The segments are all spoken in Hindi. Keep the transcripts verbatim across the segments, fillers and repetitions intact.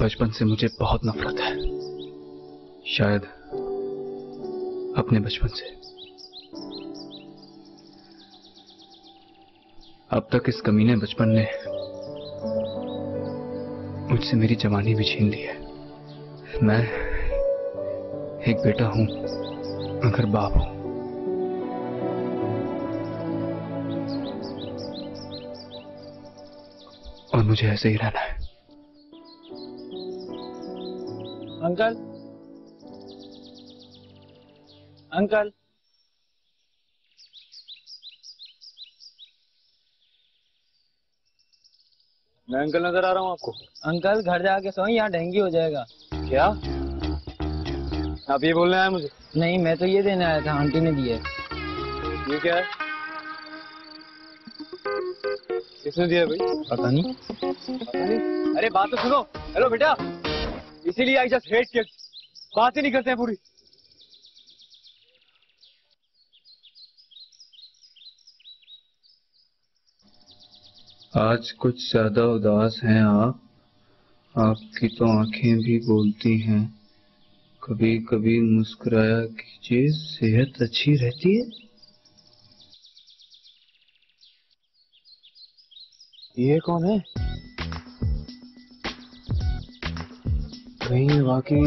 बचपन से मुझे बहुत नफरत है, शायद अपने बचपन से। अब तक इस कमीने बचपन ने मुझसे मेरी जवानी भी छीन ली है। मैं एक बेटा हूं मगर बाप हूं। और मुझे ऐसे ही रहना है। अंकल, अंकल, मैं अंकल नजर आ रहा हूँ आपको। अंकल घर जाके सोएं, यहाँ डेंगू हो जाएगा। क्या आप ये बोलने आए मुझे? नहीं, मैं तो ये देने आया था, आंटी ने दिया। ये क्या है? किसने दिया भाई? पता नहीं, पता नहीं। अरे बात तो सुनो। हेलो बेटा, इसीलिए आई जस्ट हेट किड्स, बात ही नहीं करते हैं पूरी। आज कुछ ज्यादा उदास हैं आप। आपकी तो आंखें भी बोलती हैं। कभी कभी मुस्कुराया कीजिए, सेहत अच्छी रहती है। ये कौन है? नहीं, वाकई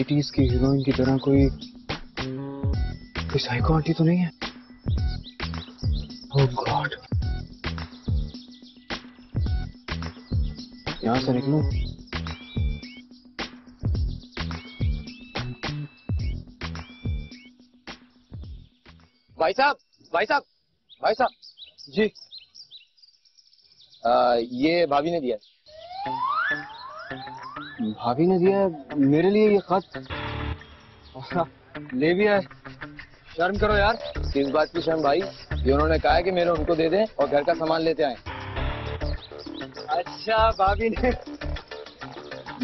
एटीज़ की हीरोइन की तरह कोई कोई साइको आंटी तो नहीं है? ओह गॉड, यहाँ से निकलूं? भाई साहब, भाई साहब, भाई साहब जी। आ, ये भाभी ने दिया। भाभी ने दिया मेरे लिए ये खत? ले भी आए? शर्म करो यार। किस बात की शर्म भाई? ये उन्होंने कहा है कि मेरे उनको दे दें और घर का सामान लेते आए। अच्छा भाभी ने?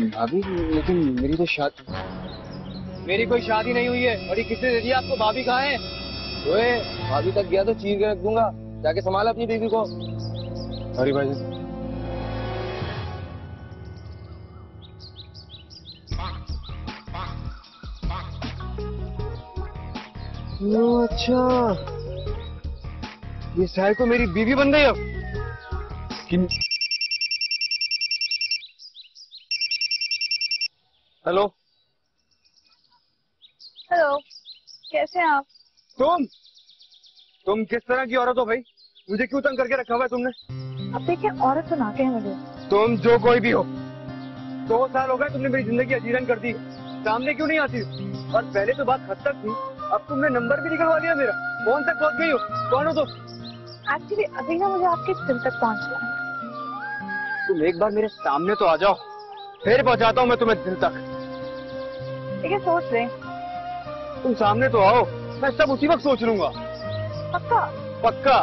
भाभी, लेकिन मेरी तो शादी, मेरी कोई शादी नहीं हुई है। और ये किसने दे दिया आपको? भाभी कहाँ है? ओए, भाभी तक गया तो चीर के रख दूंगा। जाके संभाल अपनी बीवी को। अरे भाई जी, अच्छा ये साइको मेरी बीवी बन गई अब। हेलो हेलो, कैसे हैं आप? तुम तुम किस तरह की औरत हो भाई? मुझे क्यों तंग करके रखा हुआ है तुमने? अब देखिए, औरत बनाते हैं मुझे। तुम जो कोई भी हो, दो साल हो गए तुमने मेरी जिंदगी अजीरन कर दी। सामने क्यों नहीं आती? और पहले तो बात खत तक थी, अब तुमने नंबर भी निकलवा लिया मेरा। कौन तक पहुंच गई हो? कौन हो तुम? एक्चुअली अभी ना मुझे आपके दिल तक पहुंचना है। तुम एक बार मेरे सामने तो आ जाओ, फिर पहुंचाता हूँ मैं तुम्हें दिल तक। ठीक है, सोच रहे। तुम सामने तो आओ, मैं सब उसी वक्त सोच लूंगा। पक्का? पक्का।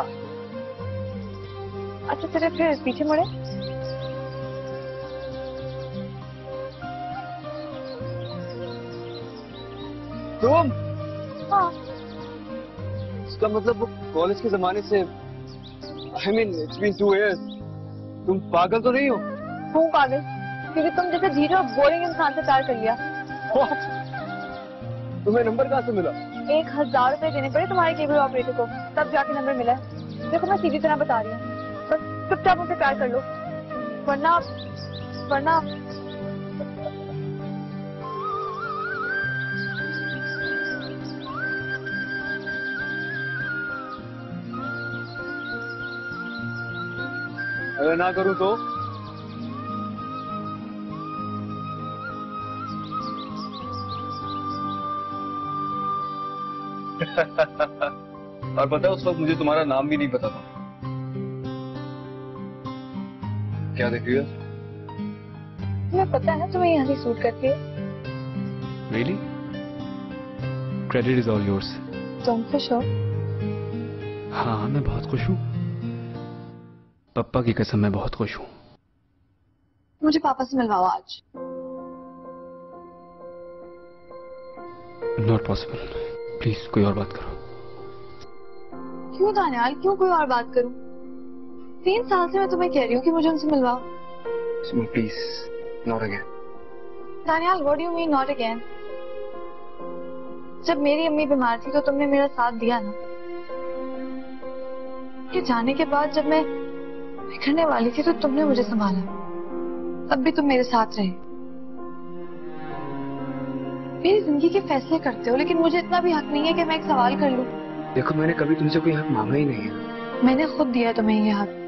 अच्छा चले, फिर पीछे मुड़े। तुम? हाँ। इसका मतलब वो कॉलेज के जमाने से, I mean it's been two years. तुम पागल तो नहीं हो? हूँ पागल, क्योंकि तुम जैसे झीरो बोरिंग इंसान से प्यार कर लिया। तुम्हें नंबर कहाँ से मिला? एक हजार रुपए देने पड़े तुम्हारे केबल ऑपरेटर को, तब जाके नंबर मिला है। देखो मैं सीधी तरह बता रही हूँ, बस चुपचाप उनसे प्यार कर लो, वरना वरना अगर ना करूं तो? और पता है, उस वक्त मुझे तुम्हारा नाम भी नहीं पता था। क्या देख रही हो? तुम्हें पता है तुम्हें यहां से सूट करती है। Really? Credit is all yours. तुम खुश हो? हाँ, मैं बहुत खुश हूँ। पप्पा की कसम, मैं बहुत खुश हूँ। मुझे पापा से मिलवाओ आज। नॉट पॉसिबल, प्लीज कोई और बात करो। क्यों दानियाल, क्यों कोई और बात करूं? तीन साल से मैं तुम्हें कह रही हूँ कि मुझे उनसे मिलवाओ। Sumi, please, not again. Daniel, what do you mean not again? जब मेरी अम्मी बीमार थी तो तुमने मेरा साथ दिया ना। ये जाने के बाद जब मैं बिखरने वाली थी तो तुमने मुझे संभाला। तब भी तुम मेरे साथ रहे। मेरी जिंदगी के फैसले करते हो, लेकिन मुझे इतना भी हक नहीं है कि मैं एक सवाल कर लूं। देखो, मैंने कभी तुमसे कोई हक मांगा ही नहीं है। मैंने खुद दिया तुम्हें ये हक,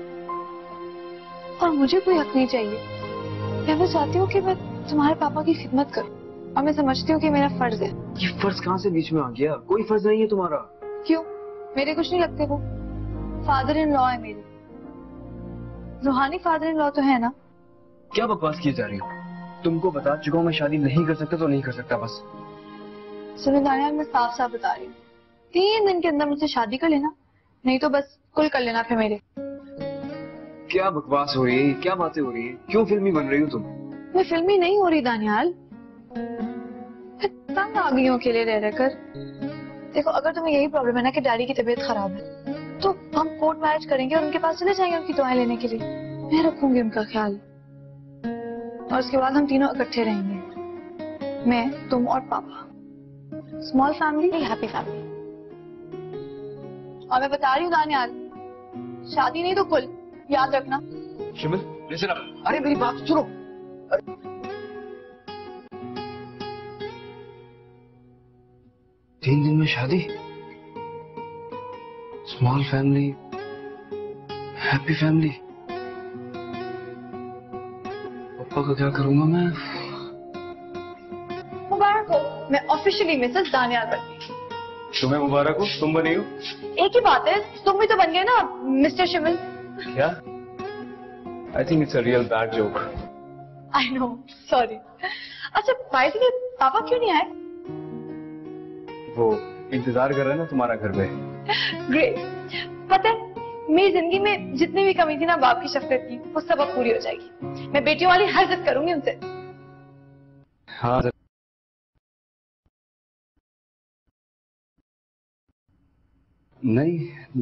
और मुझे कोई हक नहीं चाहिए। मैं बस चाहती हूँ कि मैं तुम्हारे पापा की खिदमत करूँ, और मैं समझती हूँ कि मेरा फर्ज है। ये फर्ज कहाँ से बीच में आ गया? कोई फर्ज नहीं है तुम्हारा। क्यों? मेरे कुछ नहीं लगते वो। फादर इन लॉ है मेरे, रूहानी फादर इन लॉ तो है ना। क्या बकवास की जा रही हो? तुमको बता चुका हूँ मैं शादी नहीं कर सकता तो नहीं कर सकता, बस। सुनो दानियाल, मैं साफ साफ बता रही हूँ, तीन दिन के अंदर मुझसे शादी कर लेना, नहीं तो बस कुल कर लेना फिर मेरे। क्या बकवास हो रही है, क्या बातें हो रही है, क्यों फिल्मी बन रही हो तुम? मैं फिल्मी नहीं हो रही दानियाल, तंग आ गई हूँ अकेले रह रहकर। देखो, अगर तुम्हें यही प्रॉब्लम है ना कि डैडी की तबीयत खराब है, तो हम कोर्ट मैरिज करेंगे और उनके पास चले जाएंगे उनकी दुआएं लेने के लिए। मैं रखूंगी उनका ख्याल, और उसके बाद हम तीनों इकट्ठे रहेंगे, मैं, तुम और पापा। Small family, happy family. और मैं बता रही हूँ दानियाल, शादी नहीं तो कुल, याद रखना। शिमल, लिसन अप। अरे मेरी बात सुनो। तीन दिन में शादी, स्मॉल फैमिली, हैप्पी फैमिली। पापा का क्या करूंगा मैं? मुबारक हो, मैं ऑफिशियली मिसेस दानियाल बन गई। तुम्हें मुबारक हो, तुम बनी हो। एक ही बात है, तुम भी तो बन गए ना मिस्टर शिमल। क्या? I think it's a real bad joke. I know, sorry. अच्छा बाय द वे, पापा क्यों नहीं आए? वो इंतजार कर रहे हैं ना तुम्हारा घर पे। ग्रेट। पता है, मेरी जिंदगी में जितनी भी कमी थी ना बाप की शफकत की, वो सब अब पूरी हो जाएगी। मैं बेटियों वाली हर जिद करूंगी उनसे। हाँ नहीं,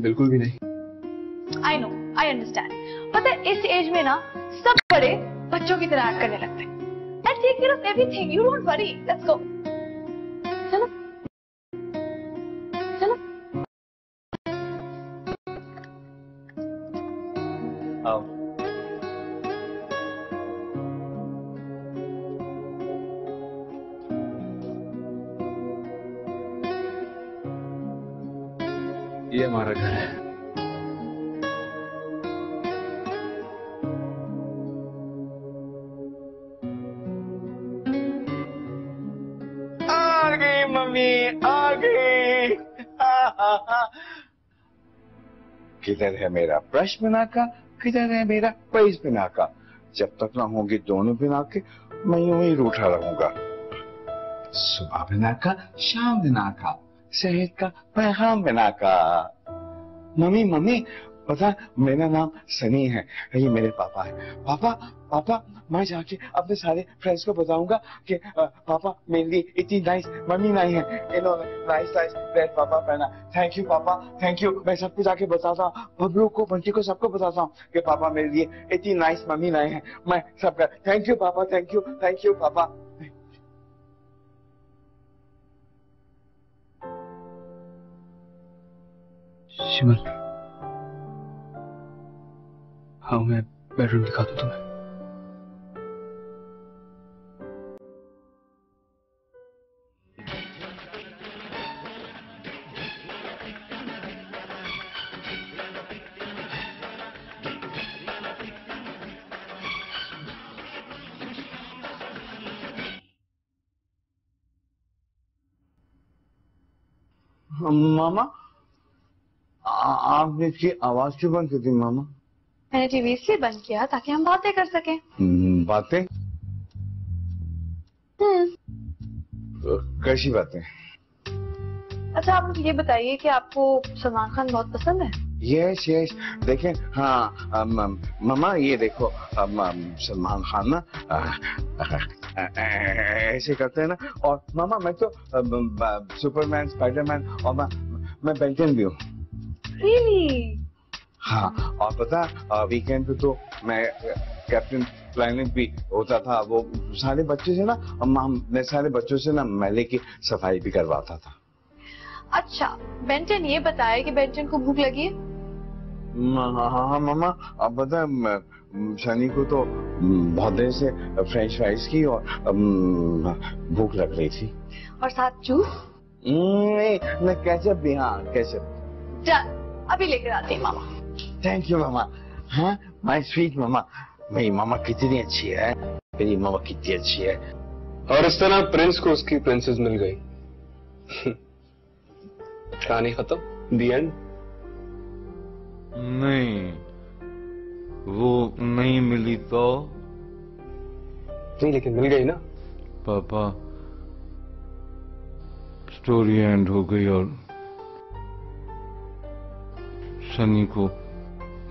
बिल्कुल भी नहीं। I know, I understand. पता है, इस एज में ना सब बड़े बच्चों की तरह एक्ट करने लगते हैं। I take care of everything, you don't worry, let's go. चलो आओ। ये हमारा घर है। आ गई मम्मी, आ गई। किधर है मेरा ब्रश बना का, किधर है मेरा पैस बिना का? जब तक ना होंगे दोनों बिना के, मैं यूं ही रूठा रहूंगा। सुबह बिना का, शाम बिना का, सेहत का पैगाम बिना का। मम्मी मम्मी, पता मेरा नाम सनी है, ये मेरे पापा है। पापा पापा, मैं जाके अपने सारे फ्रेंड्स को बताऊंगा कि पापा मेरे लिए इतनी नाइस मम्मी नहीं है, इन्होंने नाइस नाइस ड्रेस पापा पहना। थैंक यू पापा, थैंक यू। मैं सबको जाके बताता हूँ, बबलू को, बंटी को, सबको बताता हूँ कि पापा मेरे लिए इतनी नाइस मम्मी नहीं है। मैं सबका थैंक यू पापा, थैंक यू, थैंक यू पापा। शिमल, हाँ मैं बेडरूम दिखा दूं तुम्हें। मामा, आपने इसकी आवाज क्यों बंद कर दी? मामा मैंने टीवी इसलिए बंद किया ताकि हम बातें कर सकें। बातें? हम्म। कैसी बातें? अच्छा आप मुझे ये बताइए कि आपको सलमान खान बहुत पसंद है? Yes yes. देखें, हाँ मामा, ये देखो सलमान खान ना ऐसे करते हैं ना। और मामा मैं तो सुपरमैन, स्पाइडरमैन, और मैं बेंटन भी हूँ। रियली? हाँ, और पता वीकेंड पे तो मैं कैप्टन प्लानिंग भी होता था, वो सारे बच्चे से ना मैं सारे बच्चों से ना मेले की सफाई भी करवाता था। अच्छा, बेंटन ये बताया कि बेंटन को भूख लगी है? हाँ हाँ मामा, अब पता शनि को तो बहुत देर से फ्रेंच फ्राइज की और भूख लग रही थी, और साथ जूस। नहीं मैं कैचअप भी, हाँ कैचअप अभी लेकर आती है मामा। थैंक यू मामा। हाँ माय स्वीट मामा, मेरी मामा कितनी अच्छी है, मेरी मामा कितनी अच्छी है। और इस तरह प्रिंस को उसकी प्रिंसेस मिल गई। कहानी खत्म, दी एंड। नहीं वो नहीं मिली तो नहीं, लेकिन मिल गई ना पापा। स्टोरी एंड हो गई और सनी को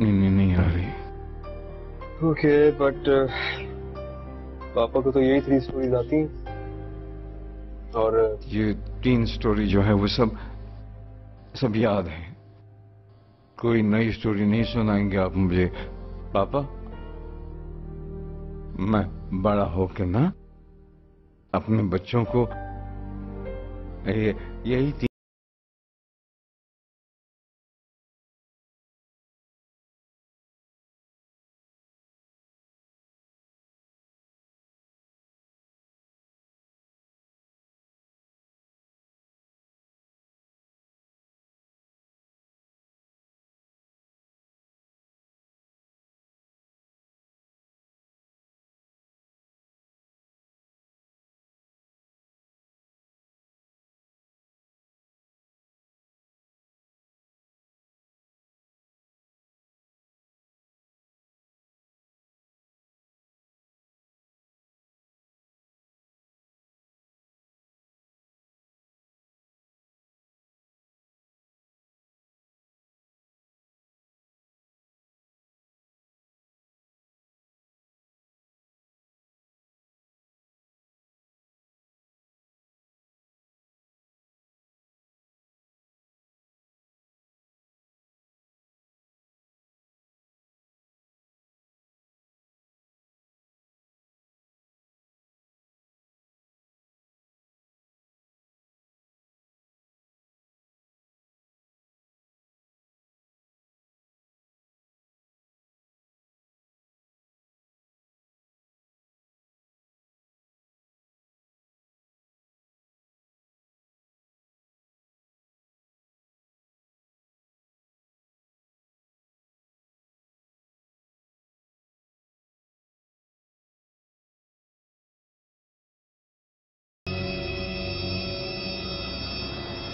नहीं नहीं आ रही। ओके okay, बट पापा को तो यही थ्री स्टोरीज आती हैं, और ये तीन स्टोरी जो है वो सब सब याद है। कोई नई स्टोरी नहीं सुनाएंगे आप मुझे पापा? मैं बड़ा होकर ना अपने बच्चों को ये यही तीन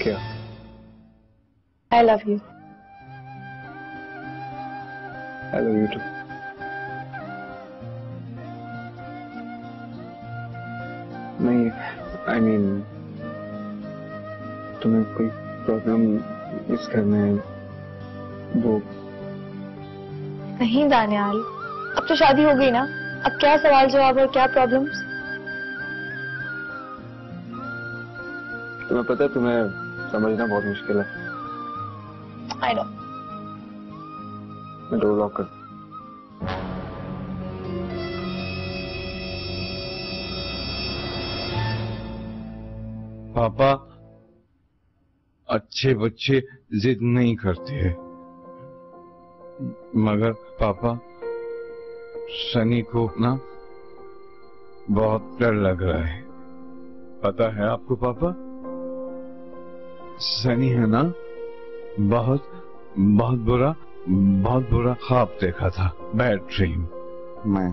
क्या? I love you. I love you too. नहीं, I mean, तुम्हें कोई प्रॉब्लम इस घर में वो नहीं दानियाल, अब तो शादी हो गई ना, अब क्या सवाल जवाब और क्या प्रॉब्लम्स? तुम्हें पता है तुम्हें समझना बहुत मुश्किल है। I know. मैं डोर लॉक कर। पापा, अच्छे बच्चे जिद नहीं करते हैं, मगर पापा सनी को ना बहुत डर लग रहा है। पता है आपको पापा, सनी है ना बहुत बहुत बुरा बहुत बुरा ख्वाब देखा था, बैड ड्रीम। मैं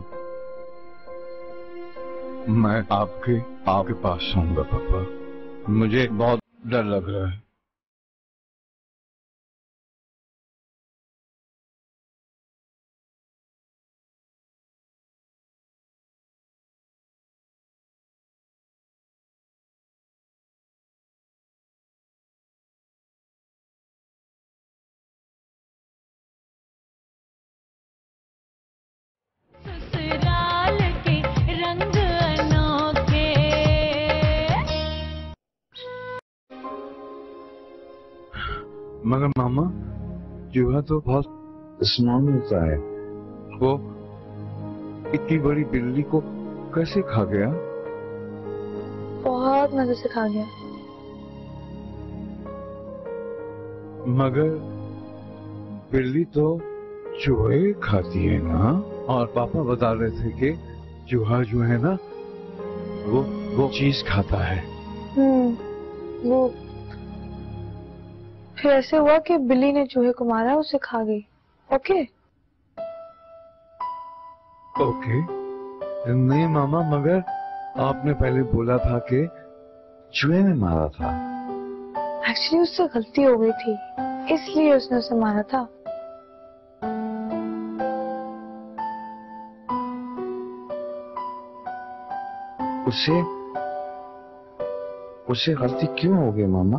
मैं आपके आपके पास आऊंगा पापा, मुझे बहुत डर लग रहा है। मगर मामा चूहा तो बहुत दुश्मन होता है। वो इतनी बड़ी बिल्ली को कैसे खा गया? बहुत मजे से खा गया। मगर बिल्ली तो चूहे खाती है ना, और पापा बता रहे थे कि चूहा जो है ना वो वो चीज खाता है। हम्म, वो फिर ऐसे हुआ कि बिल्ली ने चूहे को मारा, उसे खा गई। ओके ओके नहीं मामा, मगर आपने पहले बोला था कि चूहे ने मारा था। एक्चुअली उससे गलती हो गई थी, इसलिए उसने उसे मारा था। उसे उसे गलती क्यों हो गई मामा?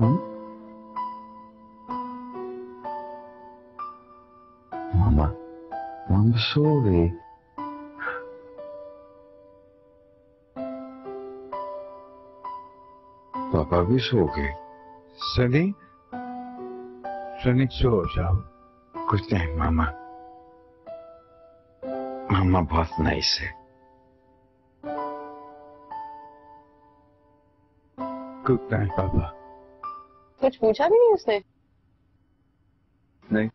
हम मामा हम सो गए। पापा भी सो गए। सनी सनी सो जाओ। कुछ नहीं मामा, मामा बहुत नाइस है। गुड नाइट पापा। कुछ पूछा भी नहीं उसने? नहीं।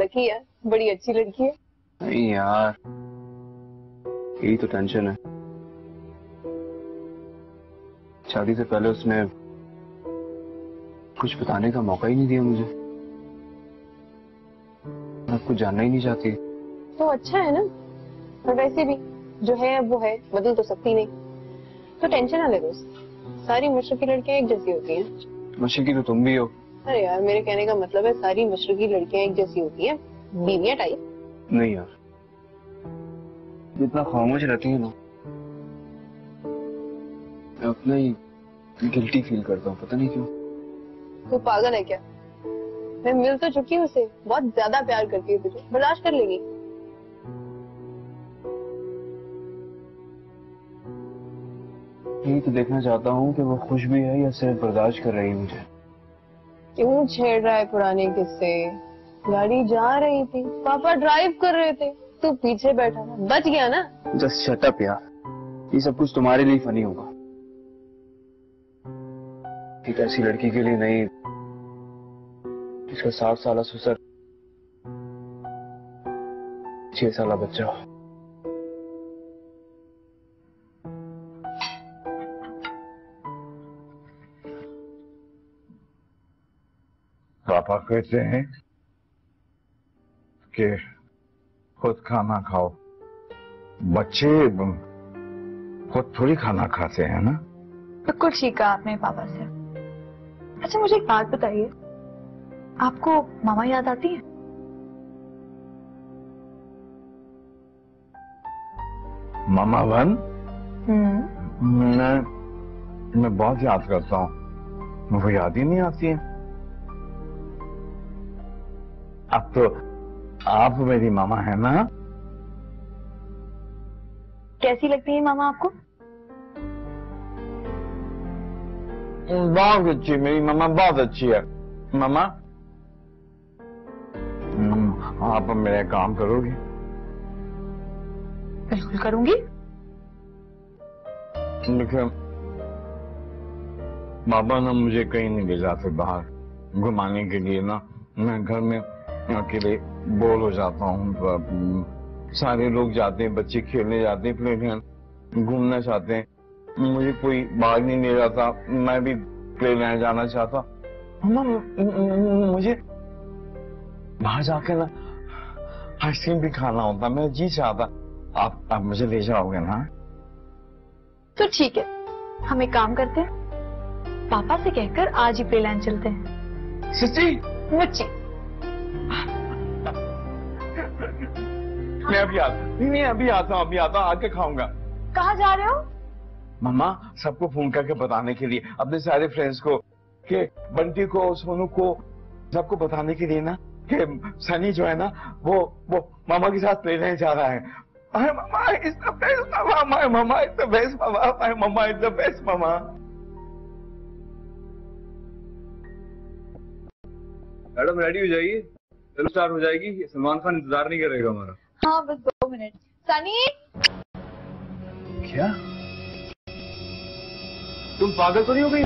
लकी यार, बड़ी अच्छी लड़की है। नहीं यार, यही तो टेंशन है। शादी से पहले उसने कुछ बताने का मौका ही नहीं दिया मुझे। मैं कुछ जानना ही नहीं चाहती। तो अच्छा है ना, और वैसे भी जो है अब वो है, बदल तो सकती नहीं। तो टेंशन ना ले दोस्त, सारी मशरकी लड़कियां एक जैसी होती हैं। मशरकी तो तुम भी हो। अरे यार, मेरे कहने का मतलब है सारी मशरकी लड़कियां एक जैसी होती हैं, बीवियां टाइप नहीं। यार जितना खामोश रहती है ना, मैं अपना ही गिल्टी फील करता हूँ, पता नहीं क्यों। तू पागल है क्या? मैं मिल तो चुकी हूँ उसे, बहुत ज्यादा प्यार करती हूँ तुझे, बर्दाश्त कर लेगी। यही तो देखना चाहता हूँ कि वो खुश भी है या सिर्फ बर्दाश्त कर रही है मुझे। क्यों छेड़ रहा है पुराने किस्से? गाड़ी जा रही थी, पापा ड्राइव कर रहे थे, तू पीछे बैठा था, बच गया ना। जस्ट शट अप यार, ये सब कुछ तुम्हारे लिए फनी होगा, एक ऐसी लड़की के लिए नहीं जिसका सात साल ससुर, छह साल बच्चा। पापा कहते हैं कि खुद खाना खाओ, बच्चे खुद थोड़ी खाना खाते हैं ना। बिल्कुल ठीक कहा आपने पापा से। अच्छा मुझे एक बात बताइए, आपको मामा याद आती है? मामा बहन? मैं मैं बहुत याद करता हूँ, मुझे याद ही नहीं आती है। अब तो आप मेरी मामा है ना। कैसी लगती है मामा आपको? बहुत अच्छी, मेरी मामा बहुत अच्छी है। मामा आप मेरा काम करोगी? बिल्कुल करूंगी। देखिए पापा ना मुझे कहीं नहीं भेजा थे बाहर घुमाने के लिए ना, मैं घर में अकेले बोर हो जाता हूँ। सारे लोग जाते हैं, बच्चे खेलने जाते हैं, प्लेग्राउंड घूमना चाहते हैं, मुझे कोई बाहर नहीं ले जाता। मैं भी प्लेग्राउंड जाना चाहता, मुझे बाहर जाकर ना आइसक्रीम भी खाना होता, मैं जी चाहता। आप आप मुझे ले जाओगे ना? तो ठीक है, हम एक काम करते हैं, पापा से कहकर आज ही प्लेग्राउंड चलते हैं। सच्ची? मुझे मैं अभी आता नहीं अभी आता हूँ अभी आता हूँ आके खाऊंगा। कहाँ जा रहे हो? मम्मा सबको फोन करके बताने के लिए, अपने सारे फ्रेंड्स को, के बंटी को, सोनू को, सबको बताने के लिए ना कि सनी जो है ना वो वो मामा के साथ प्लेग्राउंड जा रहा है। अरे मामा इज द बेस्ट मामा, मामा इज द बेस्ट मामा, मामा इज द बेस्ट मामा। मैडम रेडी हो जाइए, चलो स्टार्ट हो जाएगी। सलमान खान इंतजार नहीं करेगा हमारा। हाँ बस दो मिनट। सनी क्या तुम पागल तो नहीं हो गई?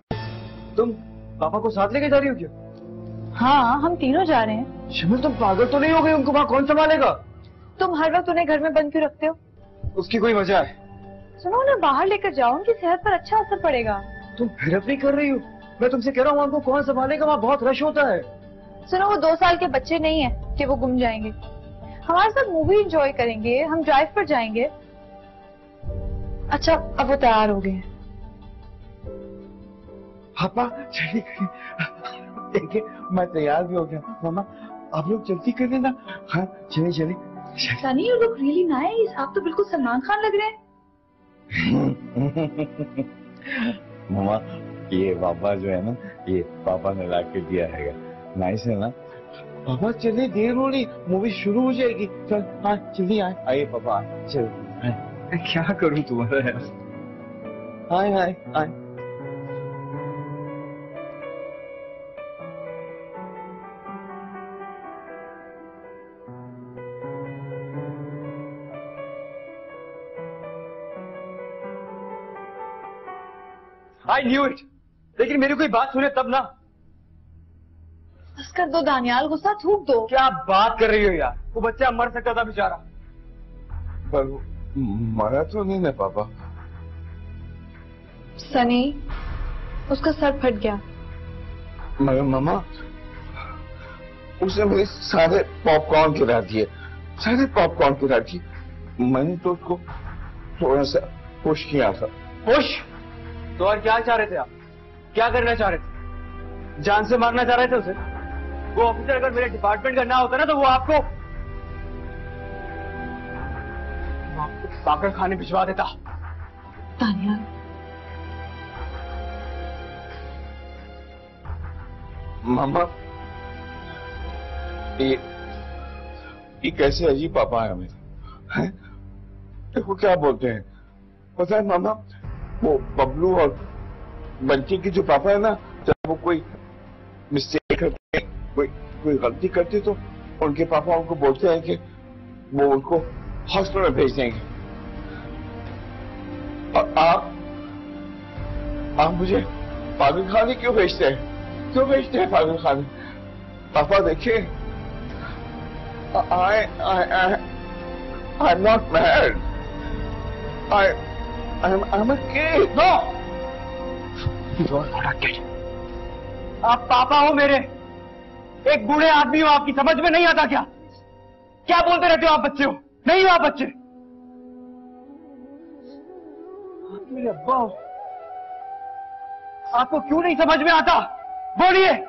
तुम पापा को साथ लेके जा रही हो क्या? हाँ हम तीनों जा रहे हैं। शिमर तुम पागल तो नहीं हो गई? उनको वहाँ कौन संभालेगा? तुम हर वक्त उन्हें घर में बंद क्यों रखते हो? उसकी कोई वजह है? सुनो उन्हें बाहर लेकर जाओ, उनकी सेहत पर अच्छा असर पड़ेगा। तुम फिर अपनी कर रही हो, मैं तुमसे कह रहा हूँ उनको कौन संभालेगा, वहाँ बहुत रश होता है। सुनो वो दो साल के बच्चे नहीं है कि वो गुम जाएंगे, हमारे साथ मूवी एंजॉय करेंगे, हम ड्राइव पर जाएंगे। अच्छा अब वो तैयार हो गए। पापा चलिए, मैं तैयार भी हो गया। मामा आप लोग जल्दी कर लेना। हाँ चलिए चलिए। Sunny you look really nice, आप तो बिल्कुल सलमान खान लग रहे हैं। मामा ये पापा जो है ना, ये पापा ने ला के दिया है, नाइस है ना? पापा चलिए देर हो रही, मूवी शुरू हो जाएगी। चल हाँ चलिए आए आइए पापा चल। क्या करूँ तुम्हारा यार। हाय हाय हाय I knew it, लेकिन मेरी कोई बात सुने तब ना। बस कर दो दानियाल, गुस्सा थूक दो। क्या बात कर रही हो यार, वो बच्चा मर सकता था बेचारा। पर वो मरा तो नहीं ना पापा। सनी उसका सर फट गया। मगर मामा उसने मुझे सारे पॉपकॉर्न खिला दिए, सारे पॉपकॉर्न खिला दिए। मैंने तो उसको थोड़ा सा खुश किया था। खुश? तो और क्या चाह रहे थे आप? क्या करना चाह रहे थे? जान से मारना चाह रहे थे उसे? वो ऑफिसर अगर मेरे डिपार्टमेंट का ना होता ना तो वो आपको आपको पागल खाने भिजवा देता। तानिया मामा ये ये कैसे अजीब पापा है मेरे। हैं देखो क्या बोलते हैं पता है मामा, वो बबलू और बंटी के जो पापा है ना, जब वो कोई मिस्टेक करते कोई कोई गलती करते तो उनके पापा उनको बोलते हैं कि वो उनको हॉस्पिटल में भेज देंगे। और आप आप मुझे पागल खाने क्यों भेजते हैं? क्यों भेजते हैं पागल खाने? पापा देखिए I I I am not mad, I I'm, I'm a kid. No. You are not a kid. आप पापा हो मेरे, एक बूढ़े आदमी हो, आपकी समझ में नहीं आता क्या? क्या बोलते रहते हो आप? बच्चे हो नहीं हो आप बच्चे। आप मेरे अब्बा हो, आपको क्यों नहीं समझ में आता? बोलिए।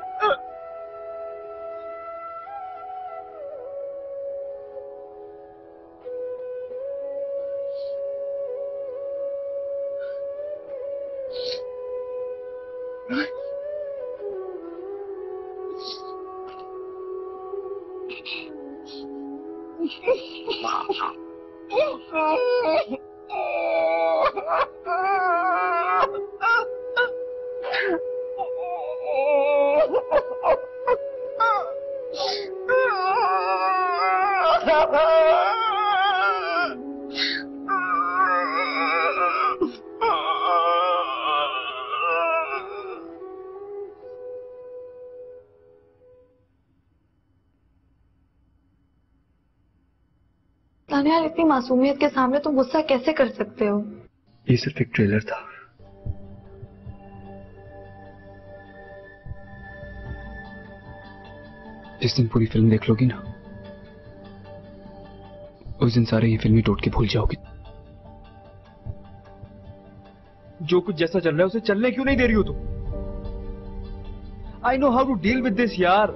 यार इतनी मासूमियत के सामने तुम गुस्सा कैसे कर सकते हो? ये सिर्फ एक ट्रेलर था। जिस दिन पूरी फिल्म देख लोगी ना, उस दिन सारे ये फिल्मी टोटके भूल जाओगी। जो कुछ जैसा चल रहा है उसे चलने क्यों नहीं दे रही हो तुम? I know how to deal with this यार।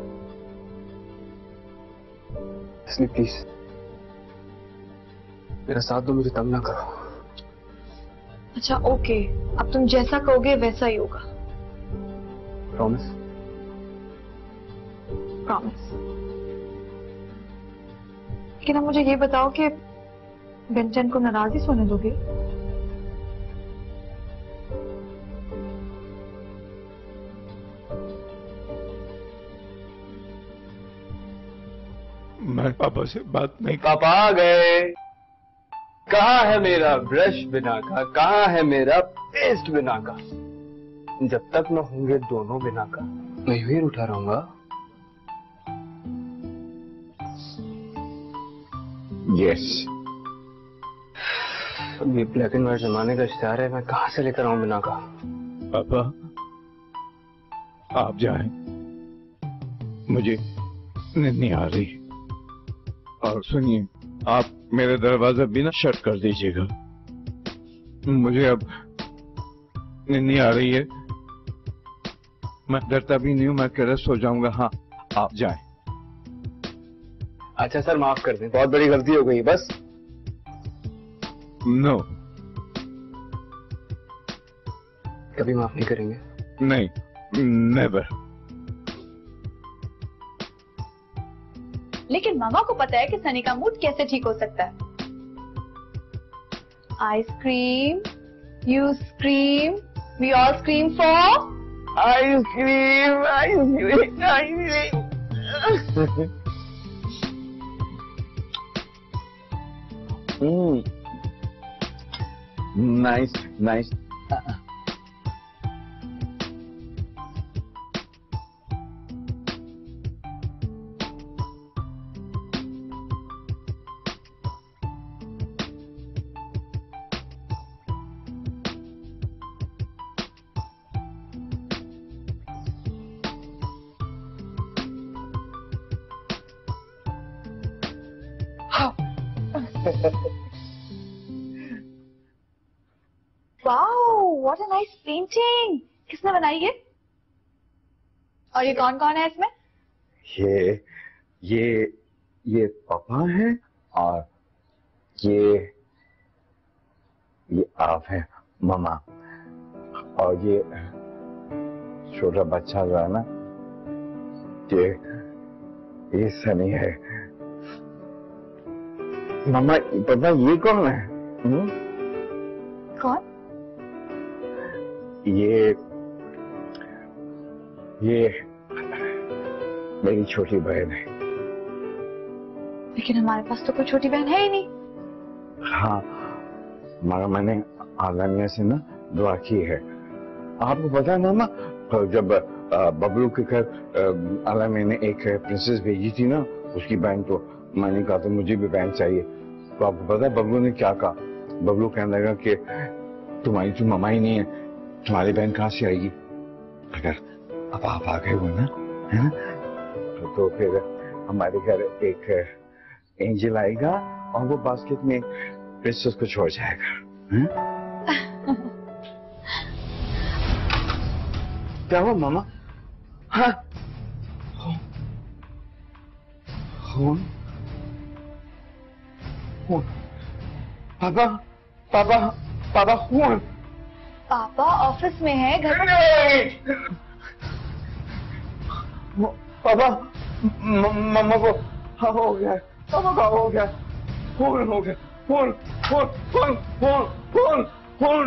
प्लीज मेरा साथ दो, मुझे तंग ना करो। अच्छा ओके, अब तुम जैसा कहोगे वैसा ही होगा। प्रॉमिस? प्रॉमिस। लेकिन अब मुझे ये बताओ कि बेंटन को नाराज ही सोने दोगे? मैं पापा से बात नहीं। पापा आ गए। कहाँ है मेरा ब्रश बिना का, कहाँ है मेरा पेस्ट बिना का। जब तक न होंगे दोनों बिना का मैं यूं उठा रहूंगा। यस ये ब्लैक एंड व्हाइट जमाने का इश्तेहार है, मैं कहाँ से लेकर आऊं बिना का। पापा आप जाएं, मुझे नींद नहीं आ रही। और सुनिए आप मेरा दरवाजा बिना शट कर दीजिएगा, मुझे अब नींद नहीं आ रही है। मैं डरता भी नहीं हूं, मैं कह रहा सो जाऊंगा। हाँ आप जाएं। अच्छा सर माफ कर दें, बहुत बड़ी गलती हो गई बस। No no. कभी माफ नहीं करेंगे। नहीं नेवर। लेकिन मामा को पता है कि सनी का मूड कैसे ठीक हो सकता है। Ice cream, you scream, we all scream for ice cream. Ice cream ice cream nice nice. What a nice painting! किसने बनाई है और ये कौन कौन है इसमें? ये ये ये पापा है और ये ये आप हैं मामा। और ये छोटा बच्चा जो है ना ये ये सनी है। मामा पापा ये कौन है? हुँ? कौन ये? ये मेरी छोटी बहन है। लेकिन हमारे पास तो कोई छोटी बहन है ही नहीं। हाँ मगर मैंने आलानिया से ना दुआ की है। आपको पता है मामा जब बबलू के घर आलानिया ने एक प्रिंसेस भेजी थी ना उसकी बहन, तो मैंने कहा तो मुझे भी बहन चाहिए। तो आपको पता है बबलू ने क्या कहा? बबलू कहने लगा कि तुम्हारी तो मामा ही नहीं है, तुम्हारी बहन कहाँ से आएगी। अगर अब आप आ गए हो ना है ना, तो फिर हमारे घर एक एंजल आएगा और वो बास्केट में प्रिंसेस को छोड़ जाएगा। क्या हुआ मामा? हाँ कौन? कौन? पापा पापा पापा कौन? पापा ऑफिस में है घर। पापा मम्मा को हो गया, पापा का हो गया। फोन हो गया, phone phone phone phone phone phone.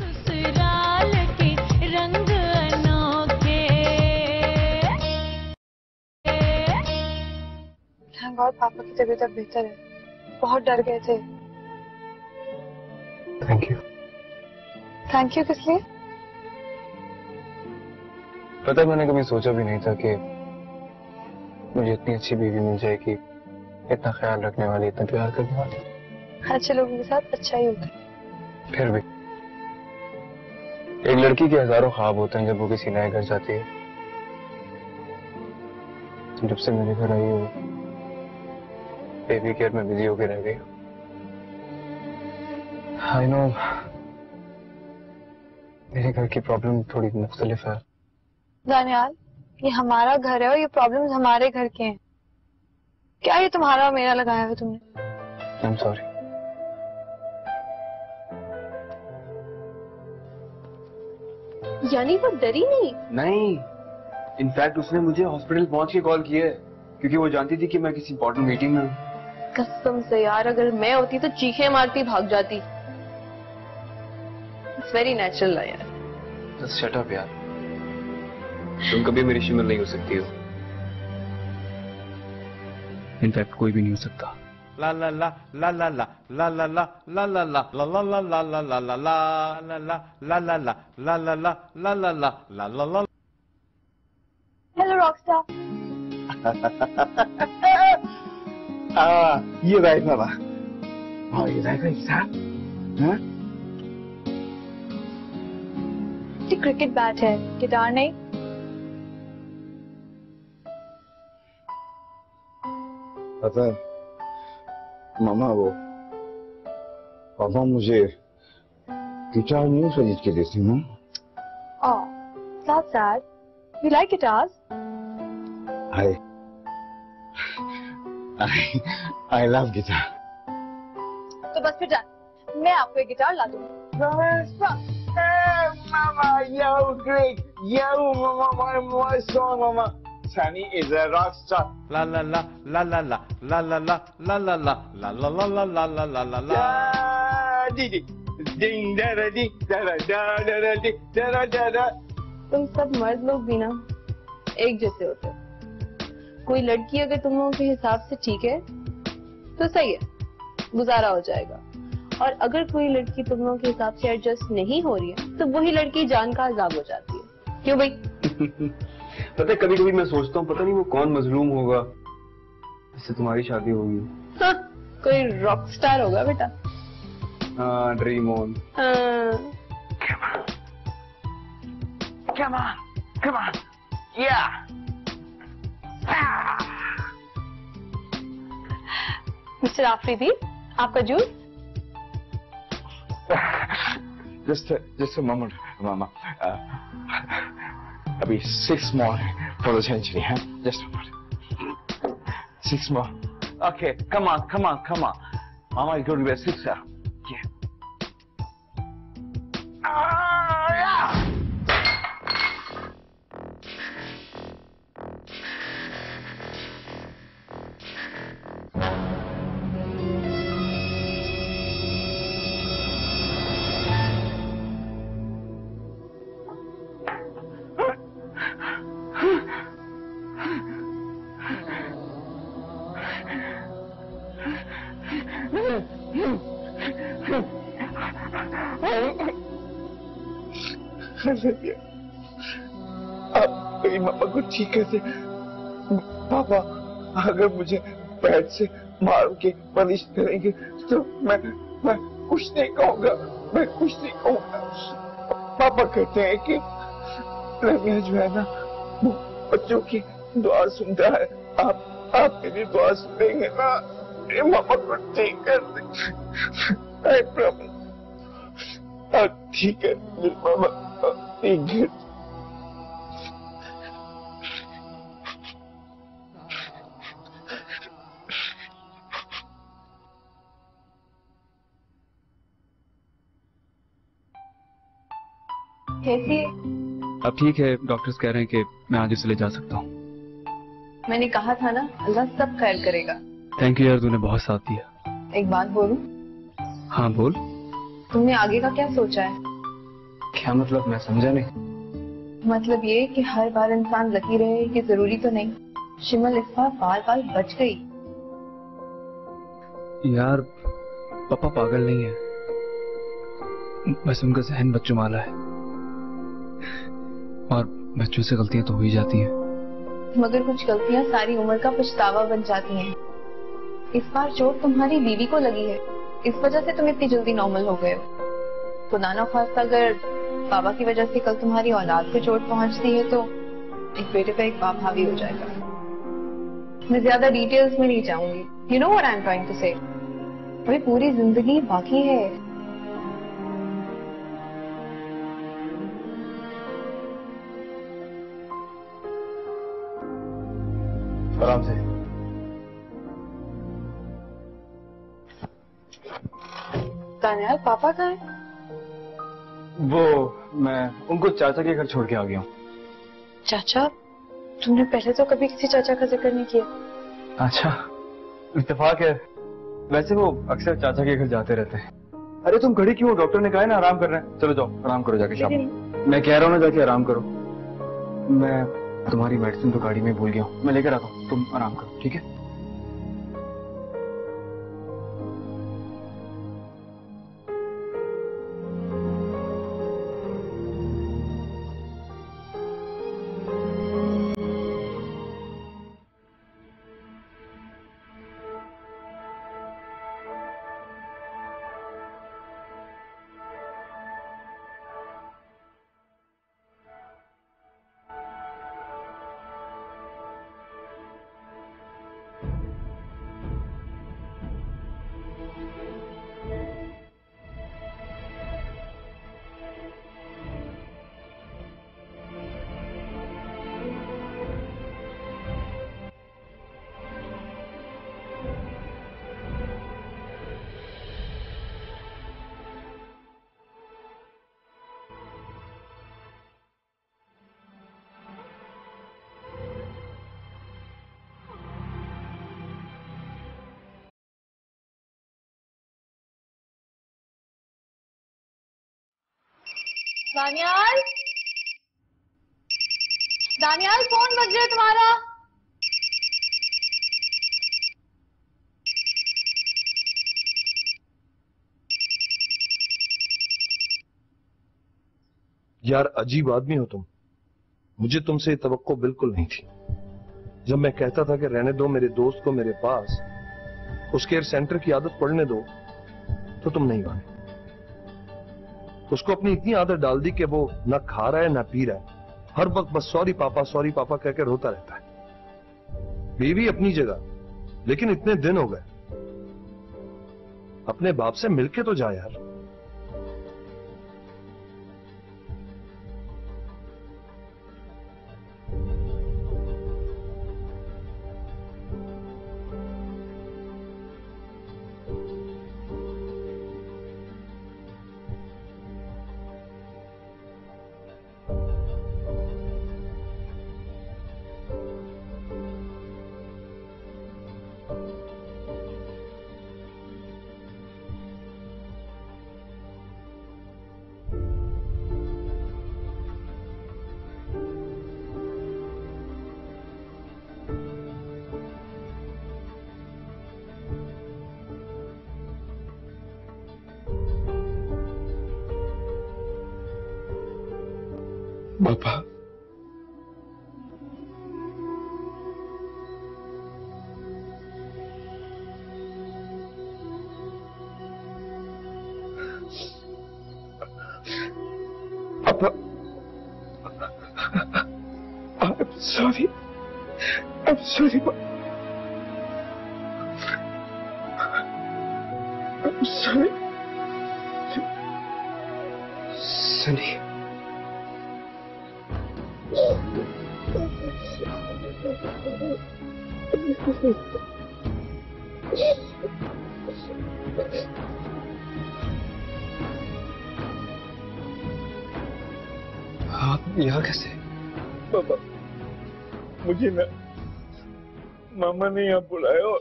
ससुराल के रंग अनोखे। थैंक गॉड पापा की तबीयत अब बेहतर है, बहुत डर गए थे। Thank you. थैंक यू किस लिए? पता है मैंने कभी सोचा भी नहीं था कि मुझे इतनी अच्छी बीवी मिल जाएगी, इतना ख्याल रखने वाली, इतना प्यार करने वाली। अच्छे लोगों के साथ अच्छा ही होता है। फिर भी एक लड़की के हजारों ख्वाब होते हैं जब वो किसी नए घर जाती है। जब से मेरे घर आई हो बेबी केयर में बिजी होकर रह गई। आई नो मेरे घर की प्रॉब्लम थोड़ी मुख्तलिफ है। दानियाल ये हमारा घर है और ये प्रॉब्लम्स हमारे घर के हैं। क्या ये तुम्हारा और मेरा लगाया है तुमने? I am sorry. यानी वो डरी नहीं? नहीं इनफैक्ट उसने मुझे हॉस्पिटल पहुंच के कॉल किया है क्योंकि वो जानती थी कि मैं किसी इंपॉर्टेंट मीटिंग में हूँ। कसम से यार अगर मैं होती तो चीखें मारती भाग जाती। वेरी नेचुरल है यार। Just shut up यार। तुम कभी मेरी शिमल नहीं हो सकती हो। इनफैक्ट कोई भी नहीं हो सकता। ला ला ला ला ला ला ला ला ला ला ला ला ला ला ला ला ला ला ला ला ला ला ला ला। हेलो रॉकस्टार, ये राइट बाबा, हाँ ये राइट राइट साहब, हाँ ये क्रिकेट बैट है, गिटार नहीं। पता मामा वो पापा मुझे गिटार नहीं खरीद के देती ना। ओह, that's sad. You like guitars? I, I, I love guitar. तो बस फिर जान, मैं आपको एक गिटार ला दूँ। मामा, yo great, yo mama, my my song mama. Sunny is a rock star. La la la la la la la la la la la la la la la la la la la la la. Didi, ding da da di da da da da di da da da da. तुम सब मर्द लोग भी ना एक जैसे होते हो। कोई लड़की अगर तुम लोगों के हिसाब से ठीक है तो सही है, गुजारा हो जाएगा। और अगर कोई लड़की तुम लोगों के हिसाब से एडजस्ट नहीं हो रही है तो वही लड़की जान का अजाब हो जाती है। क्यों भाई? पता है कभी कभी मैं सोचता हूँ पता नहीं वो कौन मजलूम होगा जिससे तुम्हारी शादी होगी। हाँ, कोई रॉकस्टार होगा बेटा। हाँ, ड्रीम ऑन। हाँ। Come on, come on, come on, yeah. Mister Afridi, आपका जूस? Just, just a moment, मामा। अभी six more for the century, huh? Just a moment. Six more. Okay, come on, come on, come on. Mama is going to be a sixer. Yeah. Ah, yeah. आप मेरी मामा को ठीक है से पापा अगर मुझे बैट से मार के पनिश करेंगे तो मैं मैं कुछ नहीं कहूँगा, मैं कुछ नहीं कहूँगा। पापा कहते हैं कि रविया जो है ना वो बच्चों की दुआ सुनता है। आप आप मेरी दुआ सुनेंगे ना, मेरी मामा को ठीक कर देंगे। ठीक है मेरी मामा, ठीक है। कैसी है अब? ठीक है, डॉक्टर्स कह रहे हैं कि मैं आज इसलिए जा सकता हूँ। मैंने कहा था ना अल्लाह सब खैर करेगा। थैंक यू यार, तूने बहुत साथ दिया। एक बात बोलूं? हाँ बोल। तुमने आगे का क्या सोचा है? क्या मतलब? मैं समझा नहीं। मतलब ये कि हर बार इंसान लकी रहे कि जरूरी तो नहीं। शिमल इस बार बार बार बच गई। यार पापा पागल नहीं है, बस उनका जहन बच्चों वाला है और बच्चों से गलतियां तो हो ही जाती हैं। मगर कुछ गलतियां सारी उम्र का पछतावा बन जाती हैं। इस बार चोट तुम्हारी बीवी को लगी है, इस वजह से तुम इतनी जल्दी नॉर्मल हो गए हो। खुदा ना खास्ता अगर बाबा की वजह से कल तुम्हारी औलाद को चोट पहुंचती है तो एक बेटे का एक बाप हावी हो जाएगा। मैं ज्यादा डिटेल्स में नहीं जाऊंगी। You know what I am trying to say. अभी पूरी जिंदगी बाकी है। आराम से। यार पापा कहाँ हैं? वो मैं उनको चाचा के घर छोड़ के आ गया हूँ। चाचा? तुमने पहले तो कभी किसी चाचा का जिक्र नहीं किया। अच्छा इत्तेफाक है, वैसे वो अक्सर चाचा के घर जाते रहते हैं। अरे तुम खड़ी क्यों? डॉक्टर ने कहा है ना आराम कर रहे हैं। चलो जाओ आराम करो जाके शाम। मैं कह रहा हूँ ना जाके आराम करो। मैं तुम्हारी मेडिसिन तो गाड़ी में भूल गया हूँ, मैं लेकर आता हूँ, तुम आराम करो ठीक है। दानियाल, दानियाल फोन बज रहा है तुम्हारा। यार अजीब आदमी हो तुम, मुझे तुमसे तवक्को बिल्कुल नहीं थी। जब मैं कहता था कि रहने दो मेरे दोस्त को मेरे पास, उस केयर सेंटर की आदत पड़ने दो, तो तुम नहीं माने। उसको अपनी इतनी आदत डाल दी कि वो ना खा रहा है ना पी रहा है, हर वक्त बस सॉरी पापा सॉरी पापा कहकर रोता रहता है। बीवी अपनी जगह, लेकिन इतने दिन हो गए, अपने बाप से मिलके तो जा यार। पापा, पापा, I'm sorry, I'm sorry, I'm sorry, Sunny. आप यहाँ कैसे? पापा, मुझे ना मामा ने यहाँ बुलाया और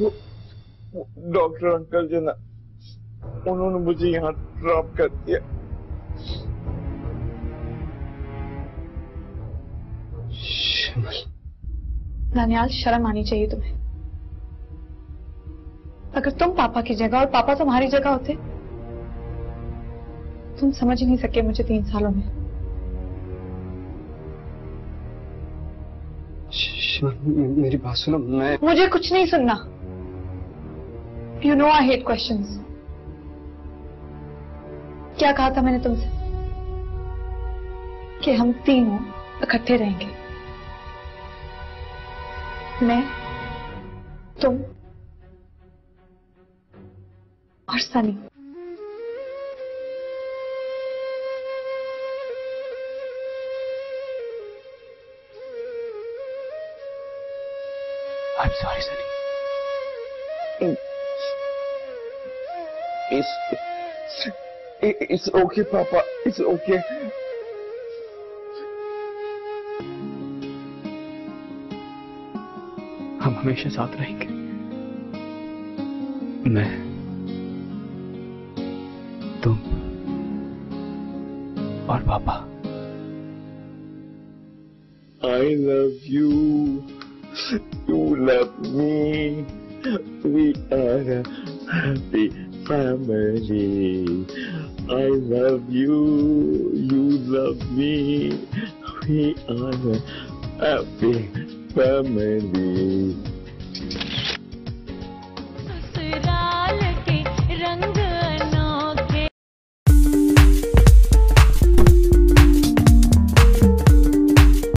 वो, वो डॉक्टर अंकल जो ना, उन्होंने मुझे यहाँ ड्रॉप कर दिया। दानियाल, शर्म आनी चाहिए तुम्हें। अगर तुम पापा की जगह और पापा तुम्हारी जगह होते, तुम समझ ही नहीं सके मुझे तीन सालों में। मेरी बात सुनो, मैं मुझे कुछ नहीं सुनना। You know I hate questions. क्या कहा था मैंने तुमसे कि हम तीनों इकट्ठे रहेंगे, मैं, तुम और Sunny. I'm sorry, Sunny. It's, it's okay, Papa. It's okay. हम हमेशा साथ रहेंगे। मैं, तुम और पापा। I love you. You love me. We are a happy family. I love you. You love me. We are a happy family. family